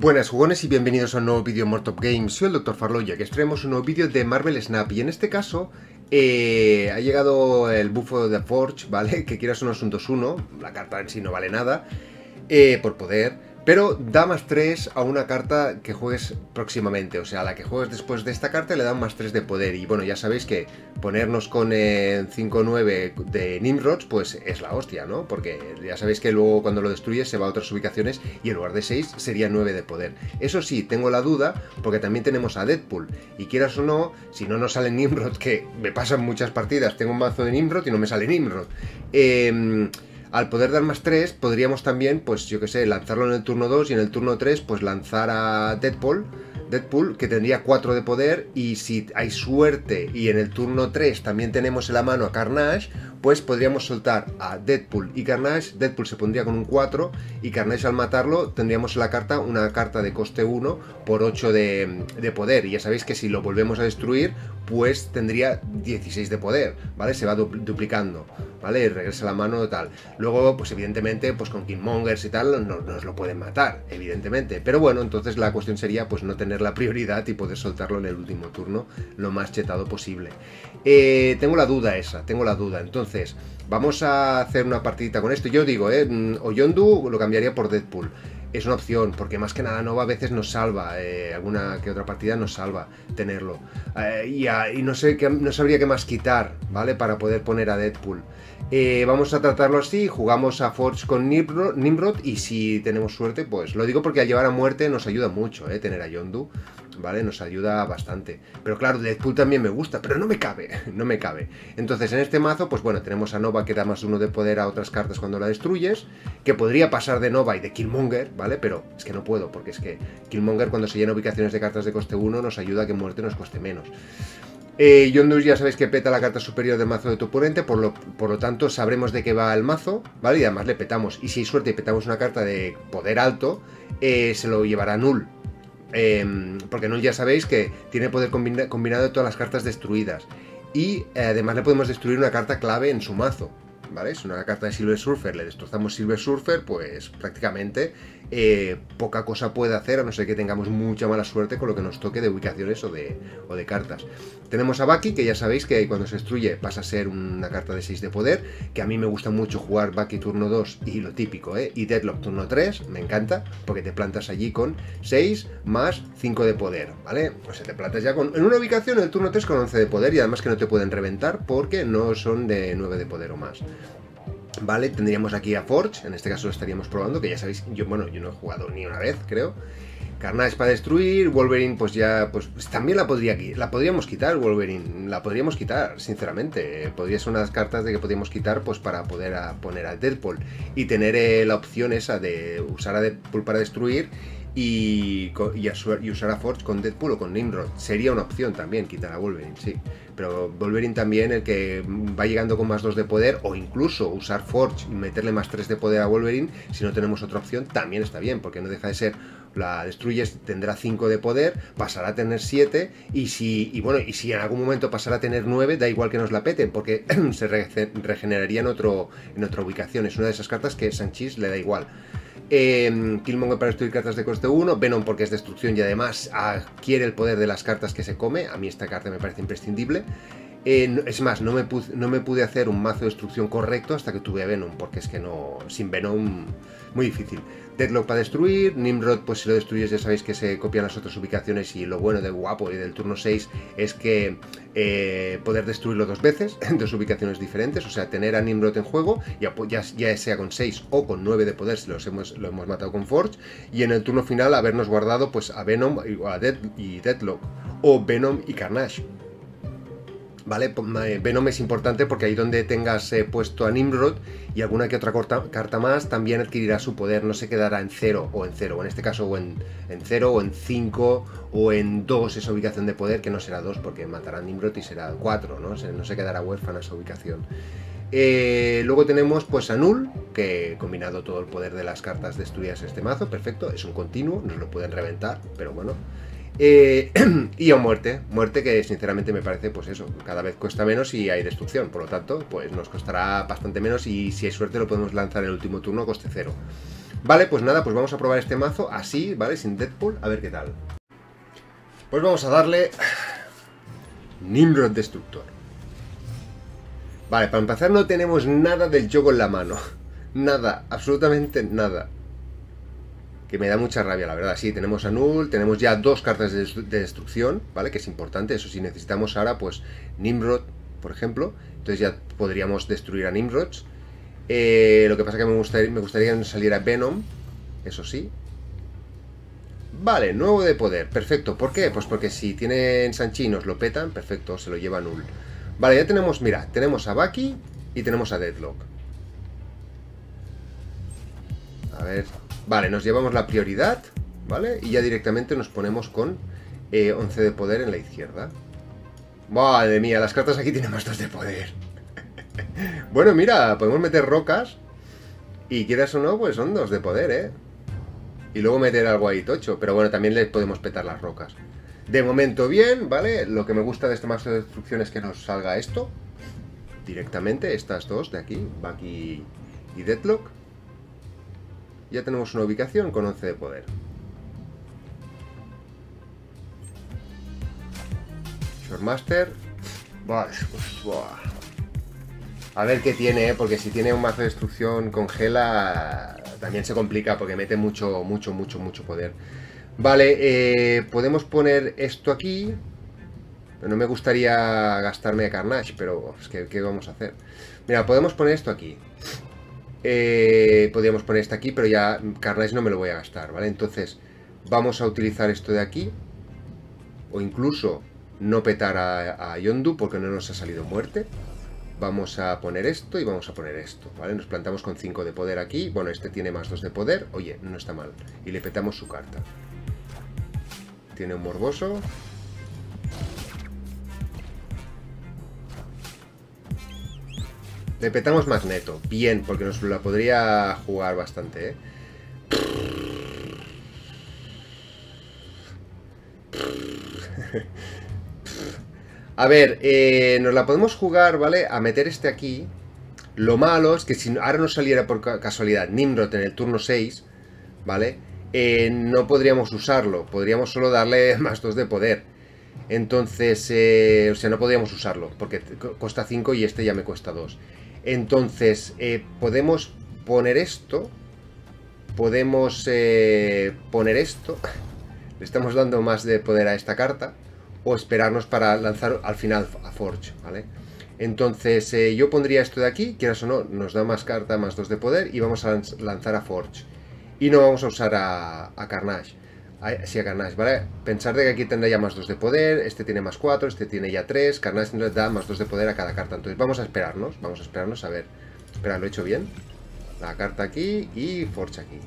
Buenas jugones y bienvenidos a un nuevo vídeo en More Top Games. Soy el Dr. Farloya, que traemos un nuevo vídeo de Marvel Snap y en este caso ha llegado el bufo de Forge, ¿vale? Que quieras unos 2-1, la carta en sí no vale nada, por poder, pero da más 3 a una carta que juegues próximamente, o sea, la que juegues después de esta carta le dan más 3 de poder. Y bueno, ya sabéis que ponernos con 5-9 de Nimrod, pues es la hostia, ¿no? Porque ya sabéis que luego cuando lo destruyes se va a otras ubicaciones y en lugar de 6 sería 9 de poder. Eso sí, tengo la duda porque también tenemos a Deadpool. Y quieras o no, si no nos sale Nimrod, que me pasan muchas partidas, tengo un mazo de Nimrod y no me sale Nimrod. Al poder dar más 3, podríamos también, pues yo que sé, lanzarlo en el turno 2 y en el turno 3, pues lanzar a Deadpool, que tendría 4 de poder, y si hay suerte y en el turno 3 también tenemos en la mano a Carnage, pues podríamos soltar a Deadpool y Carnage. Deadpool se pondría con un 4 y Carnage al matarlo tendríamos en la carta una carta de coste 1 por 8 de poder, y ya sabéis que si lo volvemos a destruir pues tendría 16 de poder, ¿vale? Se va duplicando, ¿vale? Y regresa a la mano tal. Luego pues evidentemente pues con Killmongers y tal nos lo pueden matar, evidentemente, pero bueno, entonces la cuestión sería pues no tener la prioridad y poder soltarlo en el último turno lo más chetado posible. Tengo la duda, entonces vamos a hacer una partidita con esto. Yo digo, o Yondu lo cambiaría por Deadpool. Es una opción, porque más que nada Nova a veces nos salva, alguna que otra partida nos salva tenerlo. Y no sé, no sabría qué más quitar, ¿vale? Para poder poner a Deadpool. Vamos a tratarlo así, jugamos a Forge con Nimrod y si tenemos suerte, pues lo digo porque al llevar a muerte nos ayuda mucho, tener a Yondu, ¿vale? Nos ayuda bastante. Pero claro, Deadpool también me gusta, pero no me cabe. Entonces en este mazo, pues bueno, tenemos a Nova que da más 1 de poder a otras cartas cuando la destruyes, que podría pasar de Nova y de Killmonger, ¿vale? Pero es que no puedo, porque es que Killmonger cuando se llena ubicaciones de cartas de coste 1 nos ayuda a que muerte nos coste menos. Yondu ya sabéis que peta la carta superior del mazo de tu oponente, por lo tanto sabremos de qué va el mazo, ¿vale? Y además le petamos, y si hay suerte y petamos una carta de poder alto, se lo llevará Null. Porque Null ya sabéis que tiene poder combinado de todas las cartas destruidas. Y además le podemos destruir una carta clave en su mazo, ¿vale? Es una carta de Silver Surfer, le destrozamos Silver Surfer, pues prácticamente poca cosa puede hacer, a no ser que tengamos mucha mala suerte con lo que nos toque de ubicaciones o de cartas. Tenemos a Bucky, que ya sabéis que cuando se destruye pasa a ser una carta de 6 de poder, que a mí me gusta mucho jugar Bucky turno 2 y lo típico, y Deadlock turno 3, me encanta, porque te plantas allí con 6 más 5 de poder, ¿vale? O sea, te plantas ya en una ubicación en el turno 3 con 11 de poder y además que no te pueden reventar porque no son de 9 de poder o más. Vale, tendríamos aquí a Forge, en este caso lo estaríamos probando, que ya sabéis, yo no he jugado ni una vez, creo. Carnage para destruir, Wolverine pues también la podríamos quitar, Wolverine, la podríamos quitar, sinceramente. Podría ser unas cartas de que podríamos quitar pues para poder poner a Deadpool y tener la opción esa de usar a Deadpool para destruir y usar a Forge con Deadpool o con Nimrod. Sería una opción también quitar a Wolverine, sí. Pero Wolverine también, el que va llegando con más 2 de poder, o incluso usar Forge y meterle más 3 de poder a Wolverine, si no tenemos otra opción, también está bien, porque no deja de ser, la destruyes, tendrá 5 de poder, pasará a tener 7, y si en algún momento pasará a tener 9, da igual que nos la peten, porque se regeneraría en otra ubicación. Es una de esas cartas que Shang-Chi le da igual. Killmonger para destruir cartas de coste 1, Venom porque es destrucción y además adquiere el poder de las cartas que se come. A mí esta carta me parece imprescindible. Es más, no me pude hacer un mazo de destrucción correcto hasta que tuve a Venom, porque es que no, sin Venom muy difícil. Deadlock para destruir, Nimrod pues si lo destruyes ya sabéis que se copian las otras ubicaciones, y lo bueno de guapo y del turno 6 es que poder destruirlo 2 veces en 2 ubicaciones diferentes, o sea, tener a Nimrod en juego, ya sea con 6 o con 9 de poder si lo hemos matado con Forge, y en el turno final habernos guardado pues a Venom y Deadlock, o Venom y Carnage. ¿Vale? Venom es importante porque ahí donde tengas puesto a Nimrod y alguna que otra carta más también adquirirá su poder, no se quedará en 0 o en 0, o en este caso o en 0 o en 5 o en 2 esa ubicación de poder, que no será 2 porque matará a Nimrod y será 4, ¿no? No se quedará huérfana esa ubicación. Luego tenemos pues a Null, que he combinado todo el poder de las cartas destruidas en este mazo, perfecto, es un continuo, nos lo pueden reventar, pero bueno. Y a muerte que sinceramente me parece pues eso, cada vez cuesta menos y hay destrucción, por lo tanto pues nos costará bastante menos y si hay suerte lo podemos lanzar en el último turno coste 0. Vale, pues nada, pues vamos a probar este mazo así, ¿vale? Sin Deadpool, a ver qué tal. Pues vamos a darle... Nimrod Destructor. Vale, para empezar no tenemos nada del juego en la mano. Nada, absolutamente nada. Que me da mucha rabia, la verdad. Sí, tenemos a Null, tenemos ya dos cartas de destrucción, ¿vale? Que es importante, eso sí, necesitamos ahora, pues, Nimrod, por ejemplo. Entonces ya podríamos destruir a Nimrod. Lo que pasa es que me gustaría que saliera Venom, eso sí. Vale, nuevo de poder, perfecto. ¿Por qué? Pues porque si tienen Shang-Chi y nos lo petan, perfecto, se lo lleva Null. Vale, ya tenemos, mira, tenemos a Bucky y tenemos a Deadlock. A ver, vale, nos llevamos la prioridad, ¿vale? Y ya directamente nos ponemos con 11 de poder en la izquierda. Madre mía, las cartas aquí tienen más 2 de poder. Bueno, mira, podemos meter rocas y quieras o no, pues son 2 de poder, ¿eh? Y luego meter algo ahí tocho, pero bueno, también les podemos petar las rocas. De momento bien, ¿vale? Lo que me gusta de este mazo de destrucción es que nos salga esto. Directamente, estas dos de aquí, Bucky y Deadlock. Ya tenemos una ubicación con 11 de poder. Shortmaster. Vale, pues... Buah. A ver qué tiene, ¿eh? Porque si tiene un mazo de destrucción con Hela, también se complica porque mete mucho poder. Vale, podemos poner esto aquí. No me gustaría gastarme de Carnage, pero es que, ¿qué vamos a hacer? Mira, podemos poner esto aquí. Podríamos poner esta aquí, pero ya Carnage no me lo voy a gastar, ¿vale? Entonces, vamos a utilizar esto de aquí. O incluso no petar a Yondu porque no nos ha salido muerte. Vamos a poner esto y vamos a poner esto, ¿vale? Nos plantamos con 5 de poder aquí. Bueno, este tiene más 2 de poder. Oye, no está mal. Y le petamos su carta. Tiene un morboso. Le petamos Magneto. Bien, porque nos la podría jugar bastante, ¿eh? A ver, nos la podemos jugar, ¿vale? A meter este aquí. Lo malo es que si ahora no saliera por casualidad Nimrod en el turno 6, ¿vale? No podríamos usarlo. Podríamos solo darle más 2 de poder. Entonces, o sea, no podríamos usarlo. Porque cuesta 5 y este ya me cuesta 2. Entonces, podemos poner esto. Podemos poner esto. Le estamos dando más de poder a esta carta. O esperarnos para lanzar al final a Forge, ¿vale? Entonces yo pondría esto de aquí, quieras o no, nos da más carta, más 2 de poder y vamos a lanzar a Forge. Y no vamos a usar a Carnage, sí, a Carnage, ¿vale? Pensar de que aquí tendrá ya más 2 de poder, este tiene más 4, este tiene ya 3, Carnage nos da más 2 de poder a cada carta. Entonces vamos a esperarnos, a ver, espera, lo he hecho bien. La carta aquí y Forge aquí.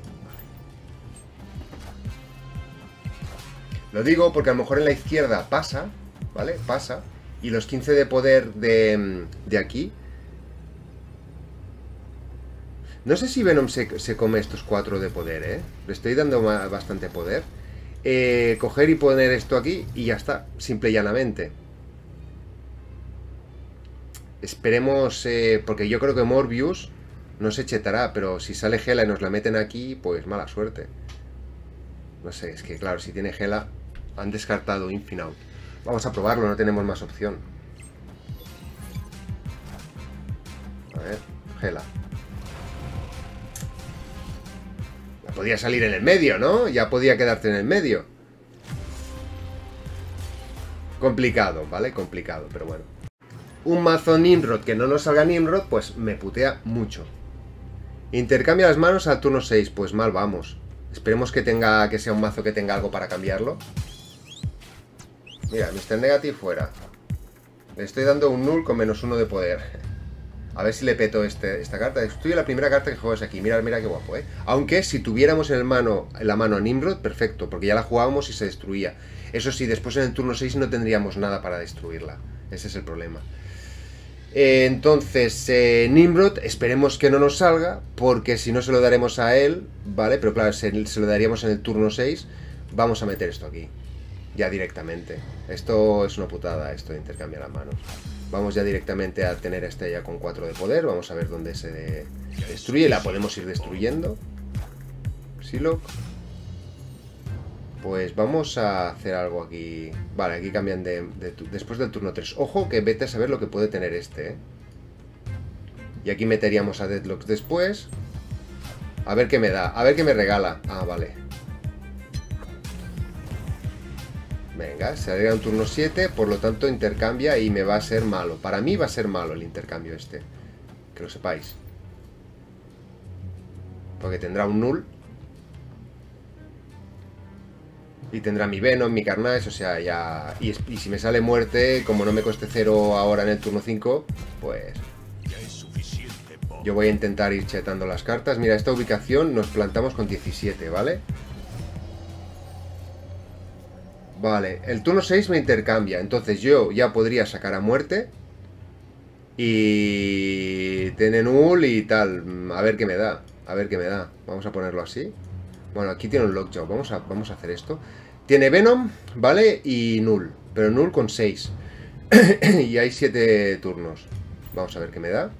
Lo digo porque a lo mejor en la izquierda pasa, ¿vale? Pasa. Y los 15 de poder de aquí... No sé si Venom se come estos 4 de poder, ¿eh? Le estoy dando bastante poder. Coger y poner esto aquí y ya está. Simple y llanamente. Esperemos... porque yo creo que Morbius no se chetará. Pero si sale Hela y nos la meten aquí, pues mala suerte. No sé, es que claro, si tiene Hela... Han descartado Infinite. Vamos a probarlo, no tenemos más opción. A ver, Hela. Ya podía salir en el medio, ¿no? Ya podía quedarte en el medio. Complicado, ¿vale? Complicado, pero bueno. Un mazo Nimrod que no nos salga Nimrod, pues me putea mucho. Intercambia las manos al turno 6, pues mal vamos. Esperemos que sea un mazo que tenga algo para cambiarlo. Mira, Mr. Negative fuera. Le estoy dando un Null con menos 1 de poder. A ver si le peto esta carta. Destruye la primera carta que juegas aquí. Mira, mira qué guapo, ¿eh? Aunque si tuviéramos en la mano a Nimrod, perfecto. Porque ya la jugábamos y se destruía. Eso sí, después en el turno 6 no tendríamos nada para destruirla. Ese es el problema. Entonces, Nimrod, esperemos que no nos salga, porque si no se lo daremos a él, ¿vale? Pero claro, se lo daríamos en el turno 6, vamos a meter esto aquí, ya directamente. Esto es una putada, esto de intercambiar las manos. Vamos ya directamente a tener esta ya con 4 de poder, vamos a ver dónde se destruye, la podemos ir destruyendo. Silok. Pues vamos a hacer algo aquí. Vale, aquí cambian de después del turno 3. Ojo que vete a saber lo que puede tener este, ¿eh? Y aquí meteríamos a Deadlock después. A ver qué me da, a ver qué me regala. Ah, vale. Venga, se agrega un turno 7, por lo tanto intercambia y me va a ser malo. Para mí va a ser malo el intercambio este. Que lo sepáis. Porque tendrá un Null. Y tendrá mi Venom, mi Carnage, o sea, ya... Y si me sale muerte, como no me coste 0 ahora en el turno 5, pues... Yo voy a intentar ir chetando las cartas. Mira, esta ubicación nos plantamos con 17, ¿vale? Vale, el turno 6 me intercambia. Entonces yo ya podría sacar a muerte. Y... tiene Null y tal. A ver qué me da, a ver qué me da. Vamos a ponerlo así. Bueno, aquí tiene un Lockjaw, vamos a hacer esto. Tiene Venom, ¿vale? Y Null, pero Null con 6. Y hay 7 turnos. Vamos a ver qué me da.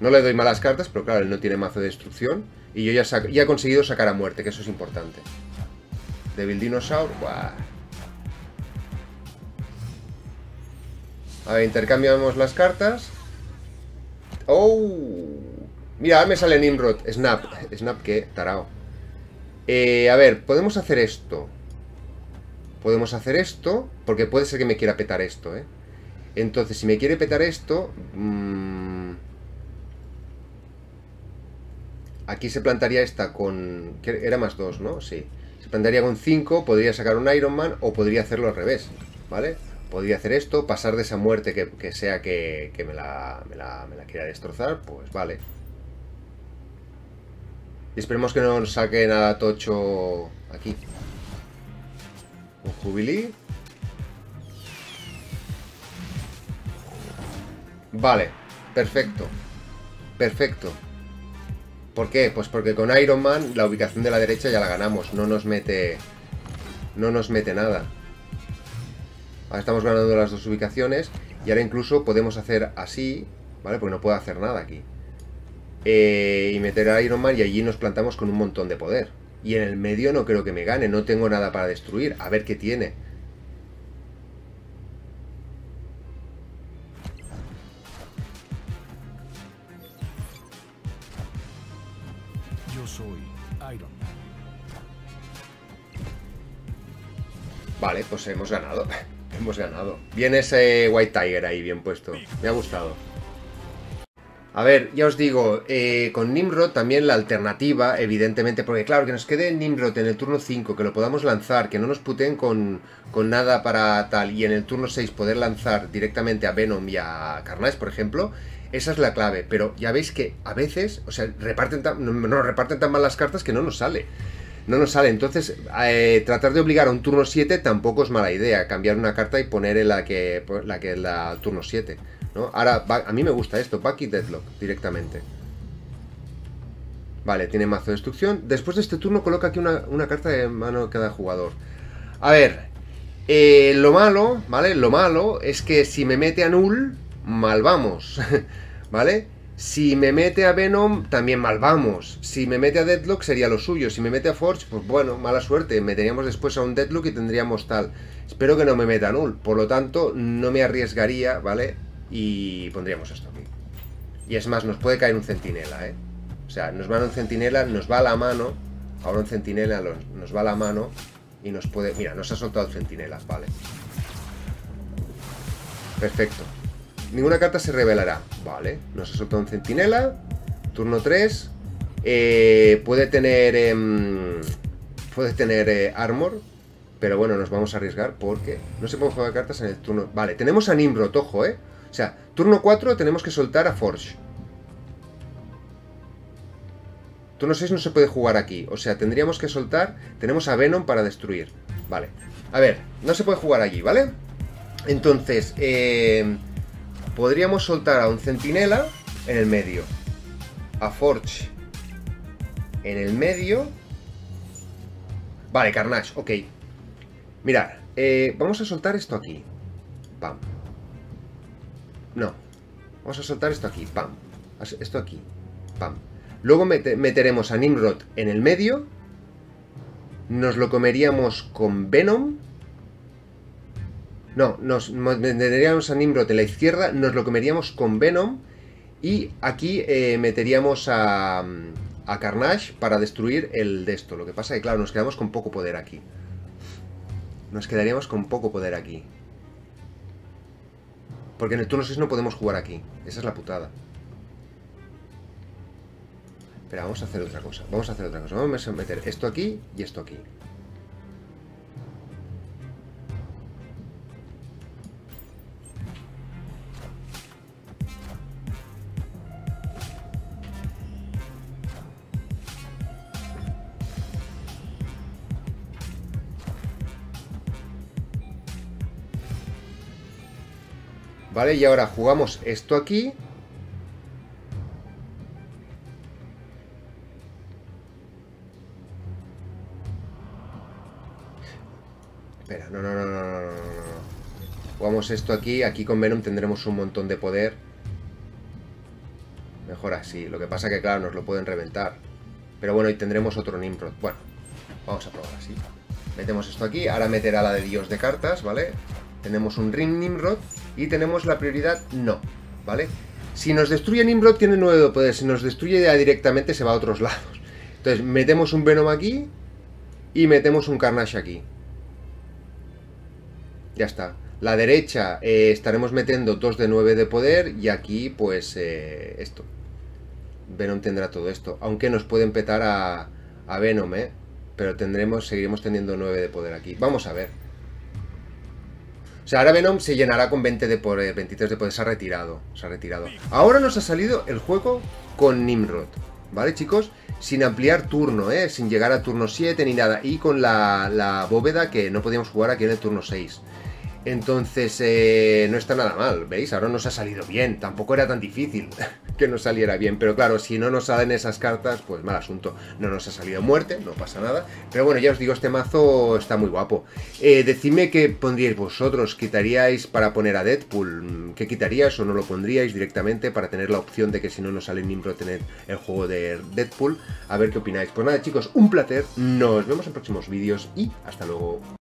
No le doy malas cartas, pero claro, él no tiene mazo de destrucción. Y yo ya he conseguido sacar a muerte, que eso es importante. Devil Dinosaur, ¡buah! A ver, intercambiamos las cartas. ¡Oh! Mira, me sale Nimrod, Snap. Snap, qué tarao. A ver, podemos hacer esto. Podemos hacer esto, porque puede ser que me quiera petar esto, ¿eh? Entonces, si me quiere petar esto... aquí se plantaría esta con... Era más 2, ¿no? Sí. Se plantaría con 5, podría sacar un Iron Man o podría hacerlo al revés, ¿vale? Podría hacer esto, pasar de esa muerte que sea que me la quiera destrozar, pues vale. Y esperemos que no saque nada tocho aquí. Un Jubilee. Vale, perfecto. Perfecto. ¿Por qué? Pues porque con Iron Man la ubicación de la derecha ya la ganamos. No nos mete nada. Ahora estamos ganando las dos ubicaciones. Y ahora incluso podemos hacer así, ¿vale? Porque no puedo hacer nada aquí. Y meter a Iron Man y allí nos plantamos con un montón de poder. Y en el medio no creo que me gane, no tengo nada para destruir. A ver qué tiene. Yo soy Iron Man. Vale, pues hemos ganado. Hemos ganado. Bien ese White Tiger ahí, bien puesto. Me ha gustado. A ver, ya os digo, con Nimrod también la alternativa, evidentemente, porque claro, que nos quede Nimrod en el turno 5, que lo podamos lanzar, que no nos puteen con nada para tal, y en el turno 6 poder lanzar directamente a Venom y a Carnage, por ejemplo, esa es la clave. Pero ya veis que a veces, o sea, nos reparten tan mal las cartas que no nos sale. Entonces tratar de obligar a un turno 7 tampoco es mala idea, cambiar una carta y poner en la turno 7. ¿No? Ahora, a mí me gusta esto, Bucky Deadlock, directamente. Vale, tiene mazo de destrucción. Después de este turno coloca aquí una carta de mano de cada jugador. A ver, lo malo, ¿vale? Lo malo es que si me mete a Null, mal vamos, ¿vale? Si me mete a Venom, también mal vamos. Si me mete a Deadlock, sería lo suyo. Si me mete a Forge, pues bueno, mala suerte. Meteríamos después a un Deadlock y tendríamos tal. Espero que no me meta a Null. Por lo tanto, no me arriesgaría, ¿vale? Y pondríamos esto aquí. Y es más, nos puede caer un centinela, ¿eh? O sea, nos va un centinela, nos va a la mano. Ahora un centinela nos va a la mano. Y nos puede... Mira, nos ha soltado el centinela, vale. Perfecto. Ninguna carta se revelará. Vale, nos ha soltado un centinela. Turno 3. Puede tener... armor. Pero bueno, nos vamos a arriesgar porque... No se pueden jugar cartas en el turno... Vale, tenemos a Nimrod, ojo, ¿eh? O sea, turno 4 tenemos que soltar a Forge. Turno 6 no se puede jugar aquí. O sea, tendríamos que soltar... Tenemos a Venom para destruir. Vale. A ver, no se puede jugar allí, ¿vale? Entonces, podríamos soltar a un centinela en el medio. A Forge en el medio. Vale, Carnage, ok. Mirad, vamos a soltar esto aquí. Pam. No, vamos a soltar esto aquí, pam. Esto aquí, pam. Luego meteremos a Nimrod en el medio. Nos lo comeríamos con Venom. No, nos meteríamos a Nimrod en la izquierda. Nos lo comeríamos con Venom. Y aquí meteríamos a Carnage para destruir el de esto. Lo que pasa es que, claro, nos quedamos con poco poder aquí. Porque en el turno 6 no podemos jugar aquí. Esa es la putada. Espera, vamos a hacer otra cosa. Vamos a meter esto aquí y esto aquí. Vale, y ahora jugamos esto aquí. Espera, no. Jugamos esto aquí. Aquí con Venom tendremos un montón de poder. Mejor así. Lo que pasa que, claro, nos lo pueden reventar. Pero bueno, y tendremos otro Nimrod. Bueno, vamos a probar así. Metemos esto aquí. Ahora meterá la de Dios de cartas, ¿vale? Tenemos un Ring Nimrod. Y tenemos la prioridad no, ¿vale? Si nos destruye Nimrod tiene 9 de poder. Si nos destruye ya directamente se va a otros lados. Entonces metemos un Venom aquí y metemos un Carnage aquí. Ya está. La derecha estaremos metiendo 2 de 9 de poder. Y aquí pues esto. Venom tendrá todo esto. Aunque nos pueden petar a Venom, ¿eh? Pero seguiremos teniendo 9 de poder aquí. Vamos a ver. O sea, ahora Venom se llenará con 20 de poder, 23 de poder, se ha retirado, Ahora nos ha salido el juego con Nimrod, ¿vale, chicos? Sin ampliar turno, ¿eh? Sin llegar a turno 7 ni nada. Y con la bóveda que no podíamos jugar aquí en el turno 6. Entonces, no está nada mal, ¿veis? Ahora nos ha salido bien, tampoco era tan difícil que nos saliera bien. Pero claro, si no nos salen esas cartas, pues mal asunto. No nos ha salido muerte, no pasa nada. Pero bueno, ya os digo, este mazo está muy guapo. Decidme qué pondríais vosotros, ¿quitaríais para poner a Deadpool? ¿Qué quitaríais o no lo pondríais directamente para tener la opción de que si no nos sale Nimrod tener el juego de Deadpool? A ver qué opináis. Pues nada, chicos, un placer. Nos vemos en próximos vídeos y hasta luego.